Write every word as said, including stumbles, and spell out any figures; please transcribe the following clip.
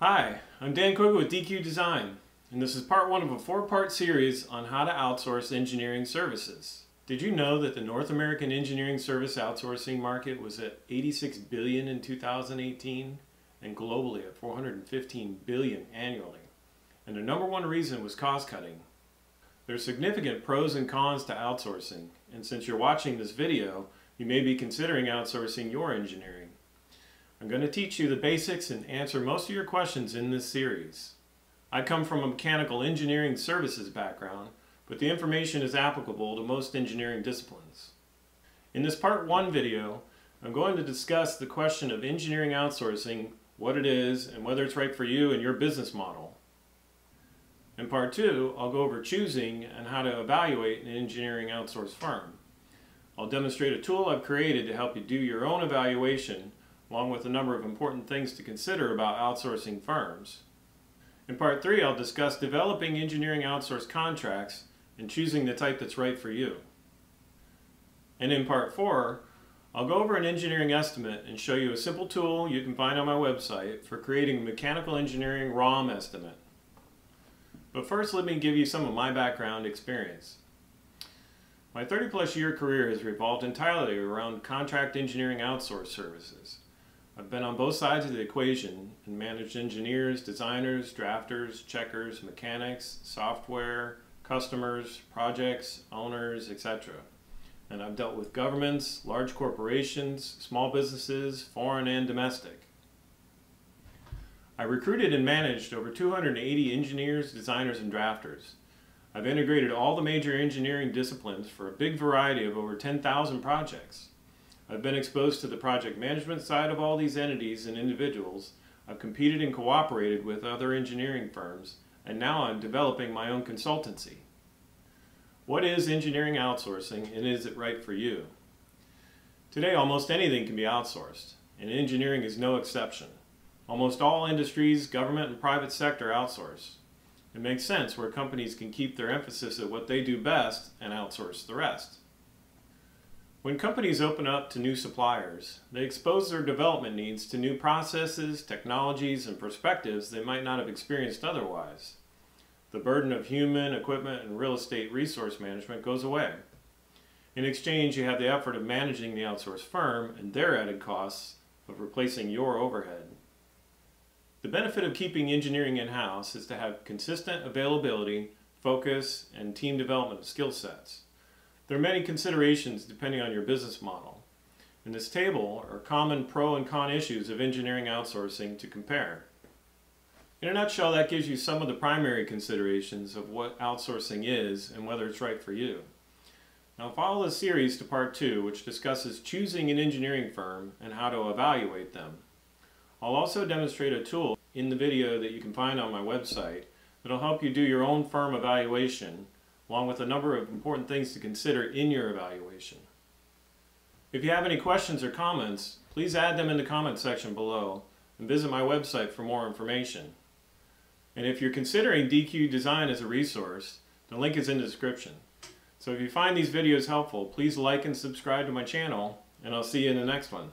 Hi, I'm Dan Quigg with D Q Design, and this is part one of a four-part series on how to outsource engineering services. Did you know that the North American engineering service outsourcing market was at eighty-six billion dollars in two thousand eighteen and globally at four hundred fifteen billion dollars annually? And the number one reason was cost-cutting. There's significant pros and cons to outsourcing, and since you're watching this video, you may be considering outsourcing your engineering. I'm going to teach you the basics and answer most of your questions in this series. I come from a mechanical engineering services background, but the information is applicable to most engineering disciplines. In this part one video, I'm going to discuss the question of engineering outsourcing, what it is, and whether it's right for you and your business model. In part two, I'll go over choosing and how to evaluate an engineering outsource firm. I'll demonstrate a tool I've created to help you do your own evaluation, along with a number of important things to consider about outsourcing firms. In part three, I'll discuss developing engineering outsource contracts and choosing the type that's right for you. And in part four, I'll go over an engineering estimate and show you a simple tool you can find on my website for creating a mechanical engineering ROM estimate. But first, let me give you some of my background experience. My thirty plus year career has revolved entirely around contract engineering outsource services. I've been on both sides of the equation and managed engineers, designers, drafters, checkers, mechanics, software, customers, projects, owners, et cetera. And I've dealt with governments, large corporations, small businesses, foreign and domestic. I recruited and managed over two hundred eighty engineers, designers, and drafters. I've integrated all the major engineering disciplines for a big variety of over ten thousand projects. I've been exposed to the project management side of all these entities and individuals. I've competed and cooperated with other engineering firms, and now I'm developing my own consultancy. What is engineering outsourcing, and is it right for you? Today, almost anything can be outsourced, and engineering is no exception. Almost all industries, government, and private sector outsource. It makes sense where companies can keep their emphasis at what they do best and outsource the rest. When companies open up to new suppliers, they expose their development needs to new processes, technologies, and perspectives they might not have experienced otherwise. The burden of human, equipment, and real estate resource management goes away. In exchange, you have the effort of managing the outsourced firm and their added costs of replacing your overhead. The benefit of keeping engineering in-house is to have consistent availability, focus, and team development of skill sets. There are many considerations depending on your business model. In this table are common pro and con issues of engineering outsourcing to compare. In a nutshell, that gives you some of the primary considerations of what outsourcing is and whether it's right for you. Now follow the series to part two, which discusses choosing an engineering firm and how to evaluate them. I'll also demonstrate a tool in the video that you can find on my website that'll help you do your own firm evaluation, along with a number of important things to consider in your evaluation. If you have any questions or comments, please add them in the comment section below and visit my website for more information. And if you're considering D Q Design as a resource, the link is in the description. So if you find these videos helpful, please like and subscribe to my channel, and I'll see you in the next one.